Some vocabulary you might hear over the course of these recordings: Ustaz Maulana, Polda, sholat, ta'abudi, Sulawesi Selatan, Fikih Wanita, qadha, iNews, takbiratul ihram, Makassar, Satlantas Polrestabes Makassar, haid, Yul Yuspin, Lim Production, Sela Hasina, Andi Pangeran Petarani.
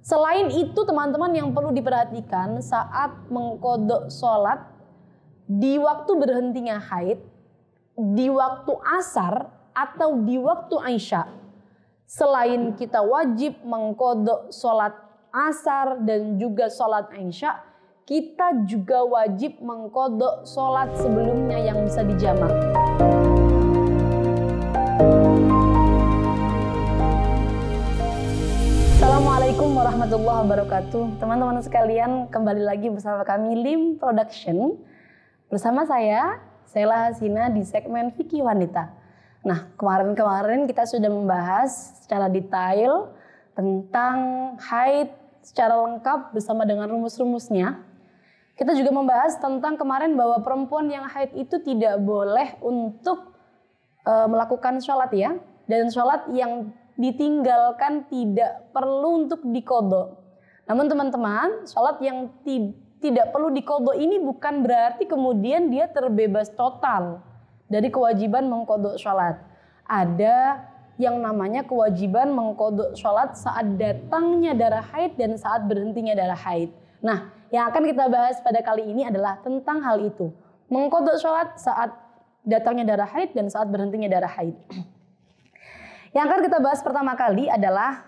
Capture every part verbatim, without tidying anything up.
Selain itu teman-teman yang perlu diperhatikan saat mengkodok sholat, di waktu berhentinya haid, di waktu asar, atau di waktu isya. Selain kita wajib mengkodok sholat asar dan juga sholat isya, kita juga wajib mengkodok sholat sebelumnya yang bisa dijamak. Assalamualaikum warahmatullahi wabarakatuh. Teman-teman sekalian, kembali lagi bersama kami Lim Production. Bersama saya, Sela Hasina di segmen Fikih Wanita. Nah, kemarin-kemarin kita sudah membahas secara detail tentang haid secara lengkap bersama dengan rumus-rumusnya. Kita juga membahas tentang kemarin bahwa perempuan yang haid itu tidak boleh untuk e, melakukan sholat ya. Dan sholat yang ditinggalkan tidak perlu untuk diqadha. Namun teman-teman, sholat yang ti tidak perlu diqadha ini bukan berarti kemudian dia terbebas total dari kewajiban mengqadha sholat. Ada yang namanya kewajiban mengqadha sholat saat datangnya darah haid dan saat berhentinya darah haid. Nah, yang akan kita bahas pada kali ini adalah tentang hal itu. Mengqadha sholat saat datangnya darah haid dan saat berhentinya darah haid. Yang akan kita bahas pertama kali adalah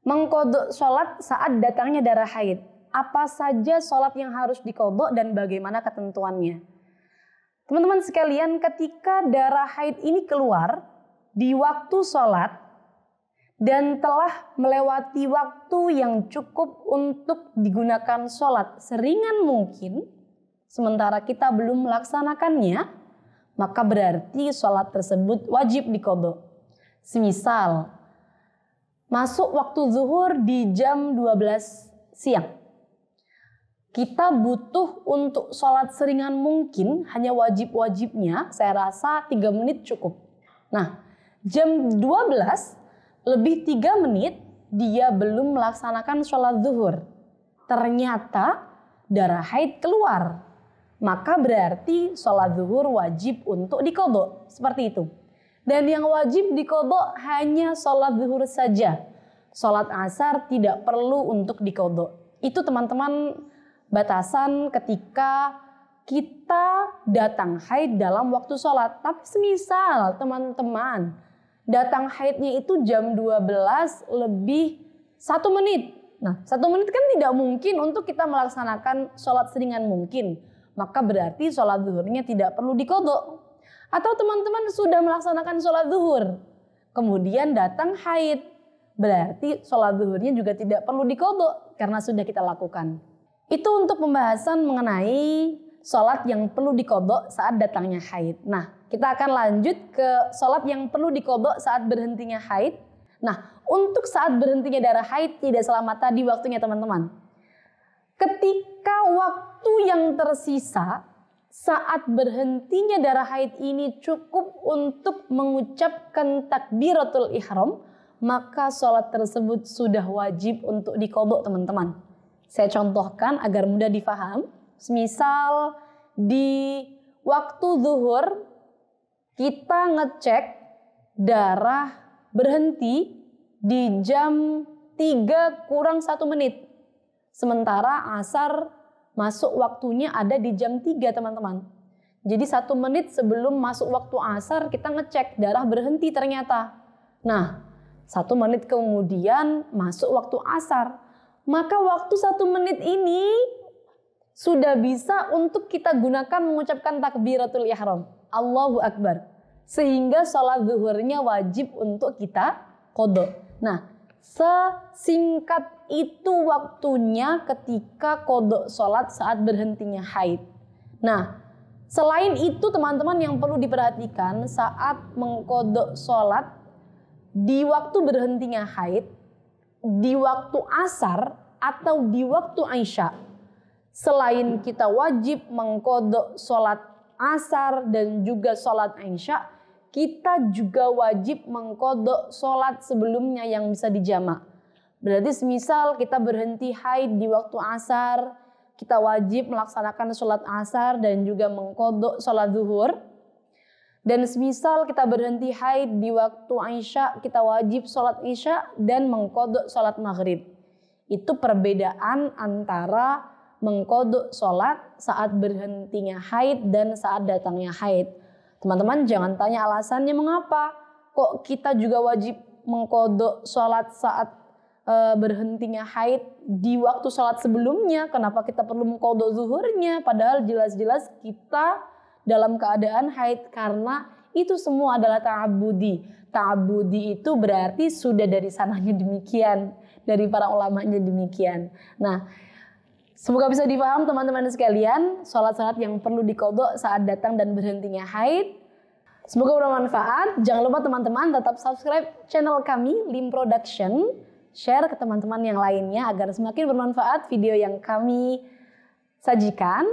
mengqadha sholat saat datangnya darah haid. Apa saja sholat yang harus diqadha dan bagaimana ketentuannya. Teman-teman sekalian, ketika darah haid ini keluar di waktu sholat dan telah melewati waktu yang cukup untuk digunakan sholat seringan mungkin, sementara kita belum melaksanakannya, maka berarti sholat tersebut wajib diqadha. Semisal masuk waktu zuhur di jam dua belas siang. Kita butuh untuk sholat seringan mungkin, hanya wajib-wajibnya saya rasa tiga menit cukup. Nah, jam dua belas lebih tiga menit dia belum melaksanakan sholat zuhur. Ternyata darah haid keluar. Maka berarti sholat zuhur wajib untuk diqadha. Seperti itu. Dan yang wajib diqadha hanya sholat zuhur saja. Sholat asar tidak perlu untuk diqadha. Itu teman-teman batasan ketika kita datang haid dalam waktu sholat. Tapi semisal teman-teman datang haidnya itu jam dua belas lebih satu menit. Nah, satu menit kan tidak mungkin untuk kita melaksanakan sholat seringan mungkin. Maka berarti sholat zuhurnya tidak perlu diqadha. Atau teman-teman sudah melaksanakan sholat zuhur, kemudian datang haid, berarti sholat zuhurnya juga tidak perlu diqadha karena sudah kita lakukan. Itu untuk pembahasan mengenai sholat yang perlu diqadha saat datangnya haid. Nah, kita akan lanjut ke sholat yang perlu diqadha saat berhentinya haid. Nah, untuk saat berhentinya darah haid tidak selama tadi waktunya teman-teman. Ketika waktu yang tersisa saat berhentinya darah haid ini cukup untuk mengucapkan takbiratul ihram, maka sholat tersebut sudah wajib untuk diqadha teman-teman. Saya contohkan agar mudah difaham. Misal di waktu zuhur kita ngecek darah berhenti di jam tiga kurang satu menit. Sementara asar masuk waktunya ada di jam tiga teman-teman. Jadi satu menit sebelum masuk waktu asar kita ngecek darah berhenti ternyata. Nah, satu menit kemudian masuk waktu asar. Maka waktu satu menit ini sudah bisa untuk kita gunakan mengucapkan takbiratul ihram. Allahu Akbar. Sehingga sholat zuhurnya wajib untuk kita qadha. Nah, sesingkat itu waktunya ketika qadha sholat saat berhentinya haid. Nah, selain itu teman-teman yang perlu diperhatikan saat mengqadha sholat, di waktu berhentinya haid, di waktu asar, atau di waktu isya. Selain kita wajib mengqadha sholat asar dan juga sholat isya, kita juga wajib mengqadha sholat sebelumnya yang bisa dijamak. Berarti semisal kita berhenti haid di waktu asar, kita wajib melaksanakan sholat asar dan juga mengqadha sholat zuhur. Dan semisal kita berhenti haid di waktu isya, kita wajib sholat isya dan mengqadha sholat maghrib. itu perbedaan antara mengqadhu sholat saat berhentinya haid dan saat datangnya haid. Teman-teman jangan tanya alasannya mengapa kok kita juga wajib mengqadhu sholat saat e, berhentinya haid di waktu sholat sebelumnya. Kenapa kita perlu mengqadhu zuhurnya padahal jelas-jelas kita dalam keadaan haid? Karena itu semua adalah ta'abudi. Ta'abudi itu berarti sudah dari sananya demikian, dari para ulamanya demikian. Nah, semoga bisa dipaham teman-teman sekalian, sholat-sholat yang perlu diqadha saat datang dan berhentinya haid. Semoga bermanfaat. Jangan lupa teman-teman tetap subscribe channel kami, Lim Production. Share ke teman-teman yang lainnya agar semakin bermanfaat video yang kami sajikan.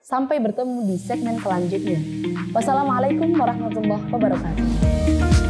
Sampai bertemu di segmen selanjutnya. Wassalamualaikum warahmatullahi wabarakatuh.